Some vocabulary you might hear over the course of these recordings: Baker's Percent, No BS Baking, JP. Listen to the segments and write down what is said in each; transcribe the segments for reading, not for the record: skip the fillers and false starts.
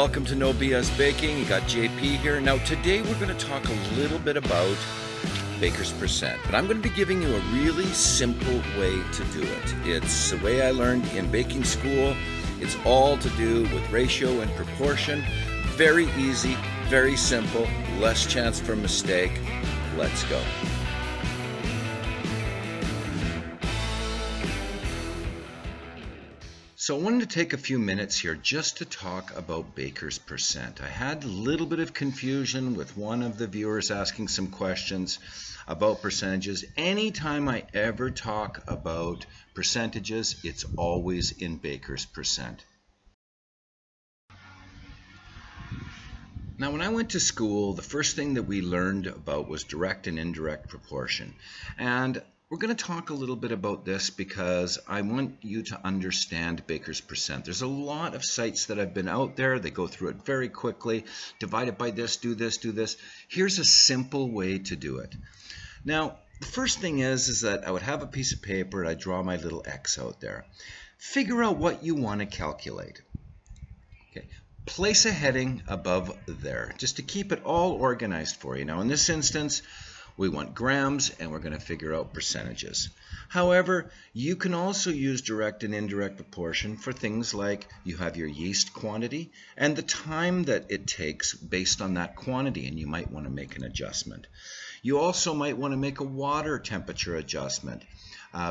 welcome to No BS Baking. You got JP here. Now today we're going to talk a little bit about Baker's Percent, but I'm going to be giving you a really simple way to do it. It's the way I learned in baking school. It's all to do with ratio and proportion. Very easy, very simple, less chance for mistake. Let's go. So I wanted to take a few minutes here just to talk about Baker's Percent. I had a little bit of confusion with one of the viewers asking some questions about percentages. Anytime I ever talk about percentages, it's always in Baker's Percent. Now, when I went to school, the first thing that we learned about was direct and indirect proportion. And we're going to talk a little bit about this because I want you to understand Baker's Percent. There's a lot of sites that have been out there. They go through it very quickly. Divide it by this, do this, do this. Here's a simple way to do it. Now, the first thing is that I would have a piece of paper and I'd draw my little X out there. Figure out what you want to calculate. Okay. Place a heading above there just to keep it all organized for you. Now in this instance, we want grams and we're going to figure out percentages. However, you can also use direct and indirect proportion for things like you have your yeast quantity and the time that it takes based on that quantity, and you might want to make an adjustment. You also might want to make a water temperature adjustment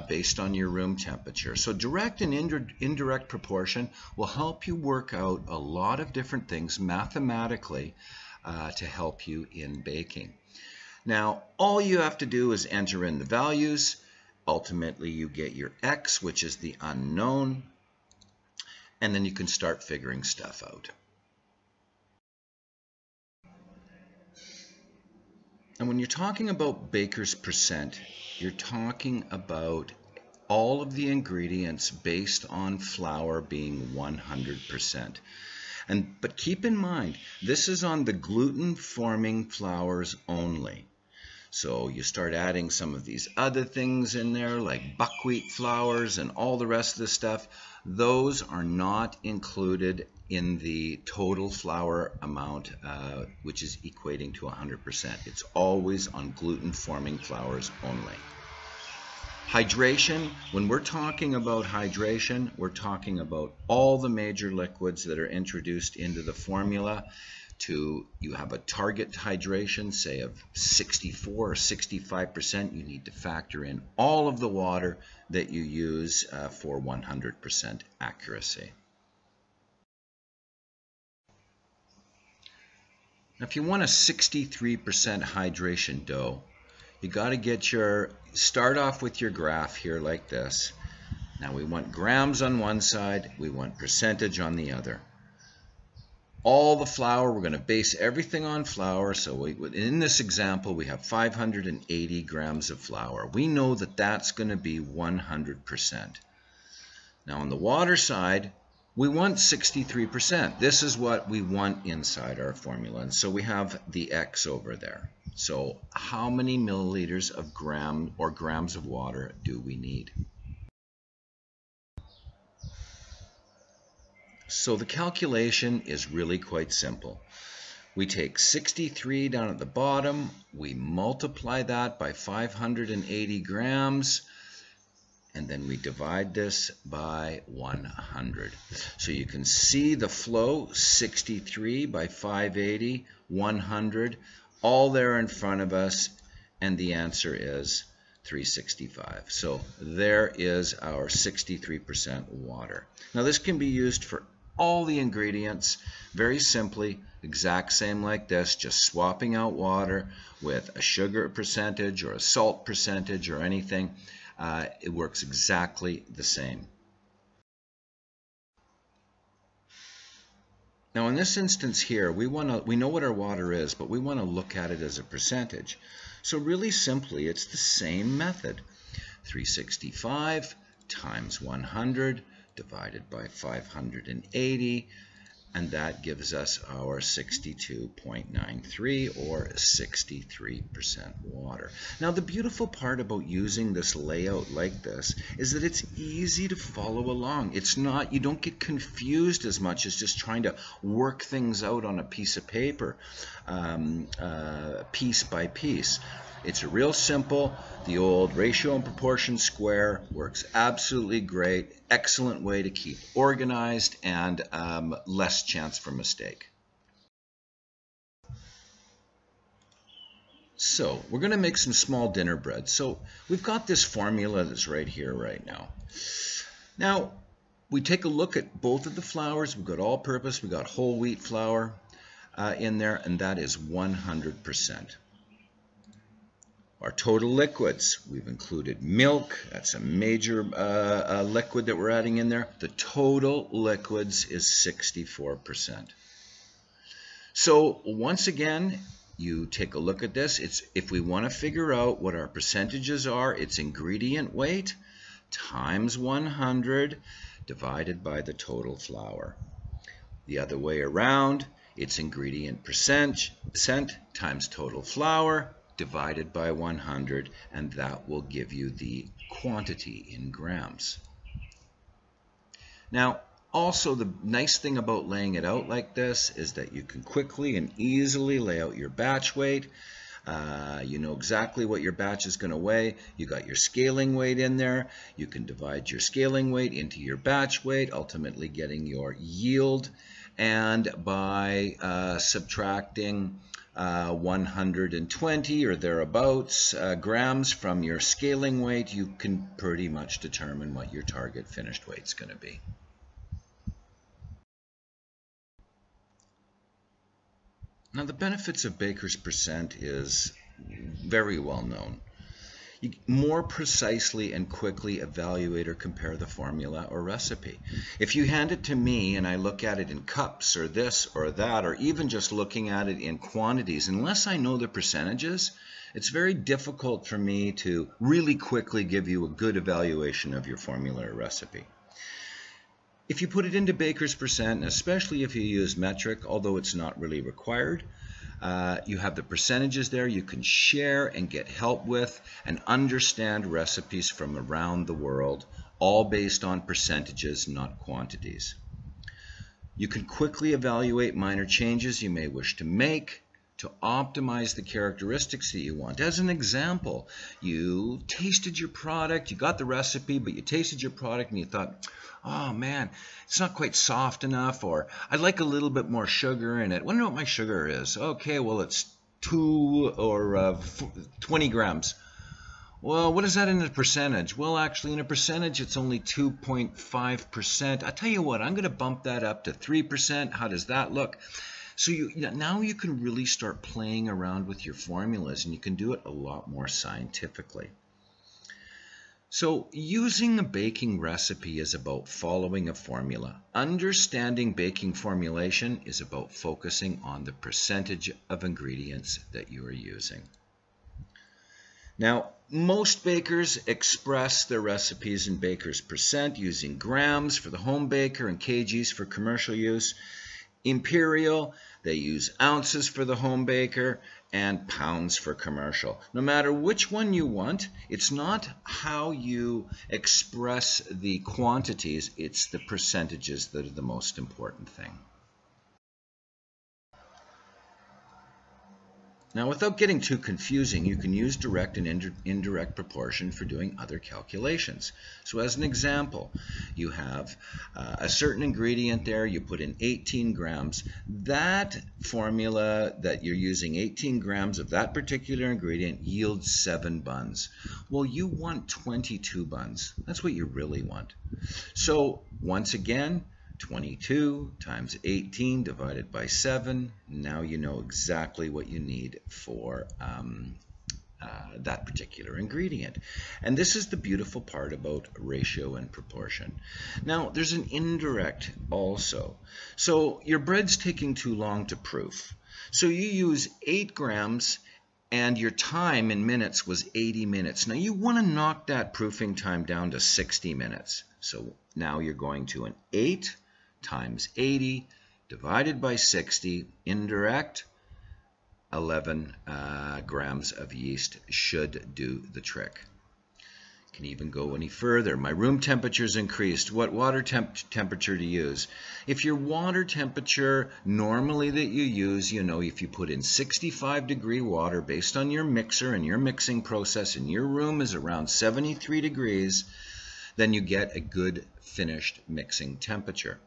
based on your room temperature. So direct and indirect proportion will help you work out a lot of different things mathematically to help you in baking. Now, all you have to do is enter in the values. Ultimately, you get your X, which is the unknown, and then you can start figuring stuff out. And when you're talking about Baker's Percent, you're talking about all of the ingredients based on flour being 100%. But keep in mind, this is on the gluten-forming flours only. So you start adding some of these other things in there, like buckwheat flours and all the rest of the stuff. Those are not included in the total flour amount, which is equating to 100%. It's always on gluten-forming flours only. Hydration, when we're talking about hydration, we're talking about all the major liquids that are introduced into the formula. You have a target hydration, say of 64 or 65%, you need to factor in all of the water that you use for 100% accuracy. Now, if you want a 63% hydration dough, you got to start off with your graph here like this. Now we want grams on one side, we want percentage on the other. All the flour, we're going to base everything on flour. So in this example, we have 580 grams of flour. We know that that's going to be 100%. Now on the water side, we want 63%. This is what we want inside our formula. And so we have the X over there. So how many milliliters of grams of water do we need? So the calculation is really quite simple. We take 63 down at the bottom. We multiply that by 580 grams. And then we divide this by 100. So you can see the flow, 63 by 580, 100, all there in front of us, and the answer is 365. So there is our 63% water. Now this can be used for all the ingredients very simply, exact same like this, just swapping out water with a sugar percentage or a salt percentage or anything. It works exactly the same. Now in this instance here, we know what our water is, but we want to look at it as a percentage. So really simply, it's the same method. 365 times 100 divided by 580, and that gives us our 62.93 or 63% water. Now, the beautiful part about using this layout like this is that it's easy to follow along. It's not, you don't get confused as much as just trying to work things out on a piece of paper, piece by piece. It's real simple. The old ratio and proportion square works absolutely great. Excellent way to keep organized and less chance for mistake. So we're going to make some small dinner bread. So we've got this formula that's right here right now. Now we take a look at both of the flours. We've got all-purpose. We've got whole wheat flour in there, and that is 100%. Our total liquids, we've included milk. That's a major liquid that we're adding in there. The total liquids is 64%. So once again, you take a look at this. It's, if we want to figure out what our percentages are, it's ingredient weight times 100 divided by the total flour. The other way around, it's ingredient percent times total flour divided by 100, and that will give you the quantity in grams. Now, also the nice thing about laying it out like this is that you can quickly and easily lay out your batch weight. You know exactly what your batch is going to weigh. You got your scaling weight in there. You can divide your scaling weight into your batch weight, ultimately getting your yield, and by subtracting 120 or thereabouts grams from your scaling weight, you can pretty much determine what your target finished weight is going to be. Now, the benefits of Baker's Percent is very well known. You more precisely and quickly evaluate or compare the formula or recipe. If you hand it to me and I look at it in cups or this or that, or even just looking at it in quantities, unless I know the percentages, it's very difficult for me to really quickly give you a good evaluation of your formula or recipe. If you put it into Baker's Percent, and especially if you use metric, although it's not really required, you have the percentages there you can share and get help with and understand recipes from around the world, all based on percentages, not quantities. You can quickly evaluate minor changes you may wish to make to optimize the characteristics that you want. As an example, you tasted your product, you got the recipe, but you tasted your product and you thought, oh man, it's not quite soft enough, or I'd like a little bit more sugar in it. I wonder what my sugar is. Okay, well, it's 20 grams. Well, what is that in a percentage? Well, actually, in a percentage, it's only 2.5%. I tell you what, I'm going to bump that up to 3%. How does that look? So now you can really start playing around with your formulas, and you can do it a lot more scientifically. So using a baking recipe is about following a formula. Understanding baking formulation is about focusing on the percentage of ingredients that you are using. Now, most bakers express their recipes in Baker's Percent using grams for the home baker and kgs for commercial use. Imperial, they use ounces for the home baker and pounds for commercial. No matter which one you want, it's not how you express the quantities, it's the percentages that are the most important thing. Now, without getting too confusing, you can use direct and indirect proportion for doing other calculations. So as an example, you have a certain ingredient there, you put in 18 grams. That formula that you're using 18 grams of that particular ingredient yields 7 buns. Well, you want 22 buns. That's what you really want. So once again, 22 times 18 divided by 7. Now you know exactly what you need for that particular ingredient. And this is the beautiful part about ratio and proportion. Now, there's an indirect also. So your bread's taking too long to proof. So you use 8 grams and your time in minutes was 80 minutes. Now you want to knock that proofing time down to 60 minutes. So now you're going to an 8 times 80 divided by 60, indirect, 11 grams of yeast should do the trick. Can even go any further. My room temperature's increased. What water temperature to use? If your water temperature normally that you use, you know, if you put in 65 degree water based on your mixer and your mixing process and your room is around 73 degrees, then you get a good finished mixing temperature.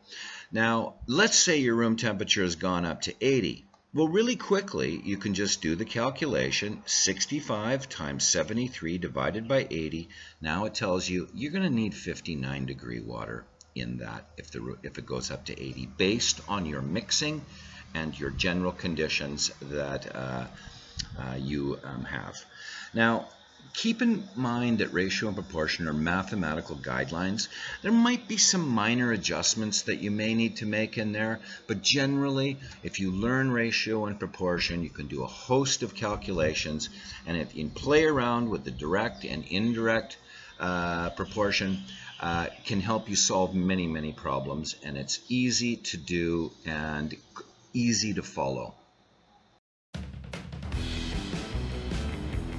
Now, let's say your room temperature has gone up to 80. Well, really quickly, you can just do the calculation, 65 times 73 divided by 80. Now it tells you you're going to need 59 degree water in that if it goes up to 80, based on your mixing and your general conditions that you have. Now, keep in mind that ratio and proportion are mathematical guidelines. There might be some minor adjustments that you may need to make in there, but generally, if you learn ratio and proportion, you can do a host of calculations, and if you play around with the direct and indirect proportion, can help you solve many, many problems, and it's easy to do and easy to follow.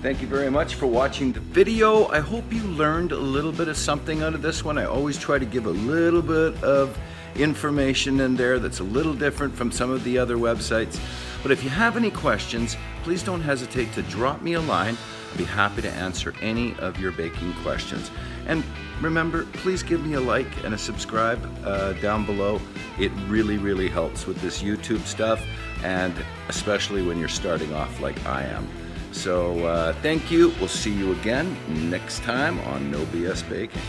Thank you very much for watching the video. I hope you learned a little bit of something out of this one. I always try to give a little bit of information in there that's a little different from some of the other websites. But if you have any questions, please don't hesitate to drop me a line. I'd be happy to answer any of your baking questions. And remember, please give me a like and a subscribe down below. It really, really helps with this YouTube stuff, and especially when you're starting off like I am. So thank you. We'll see you again next time on No BS Baking.